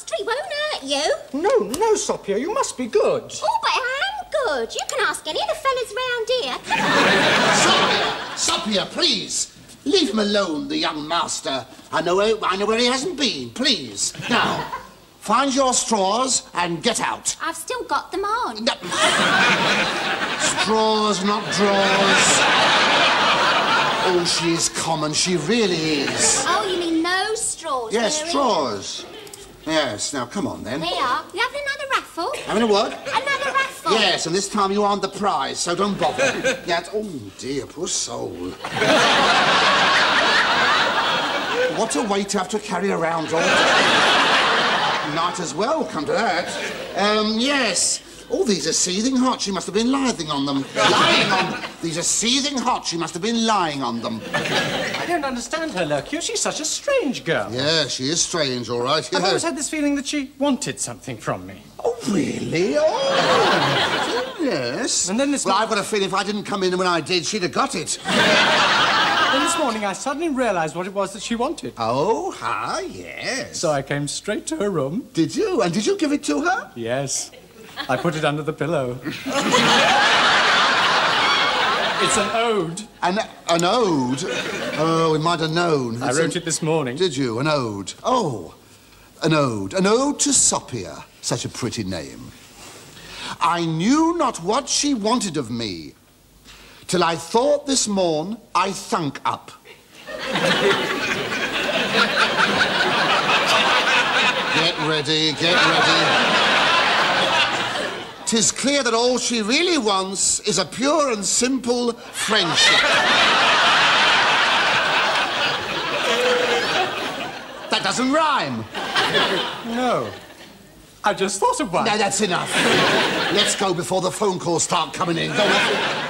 street won't hurt you. No, no, Soppia, you must be good. Oh, but I am good. You can ask any of the fellas round here. Come on. Soppia, please. Leave him alone, the young master. I know where he hasn't been. Please, now, find your straws and get out. I've still got them on. No. Straws, not drawers. Oh, she is common. She really is. Oh, you mean no straws? Yes, straws. Yes. Now, come on, then. They are. You having another raffle? Having a what? Another raffle. Yes, and this time you aren't the prize, so don't bother. Yeah. Oh, dear, poor soul. What a weight to have to carry around all day. Might as well come to that. Yes. Oh, these are seething hot. She must have been lying on them. Lying on them. These are seething hot. She must have been lying on them. I don't understand her, Lurkio. She's such a strange girl. Yeah, she is strange, all right. Yeah. I've always had this feeling that she wanted something from me. Oh, really? Oh, yes. And then this morning... Well, I've got a feeling if I didn't come in when I did, she'd have got it. Then this morning, I suddenly realised what it was that she wanted. Oh, ha, yes. So I came straight to her room. Did you? And did you give it to her? Yes. I put it under the pillow. It's an ode. An ode? Oh, we might have known. It's I wrote it this morning. Did you? An ode. Oh, an ode. An ode to Soppia. Such a pretty name. I knew not what she wanted of me, till I thought this morn I thunk up. Get ready, get ready. 'Tis clear that all she really wants is a pure and simple friendship. That doesn't rhyme. No. I just thought of one. No, that's enough. Let's go before the phone calls start coming in. Go on.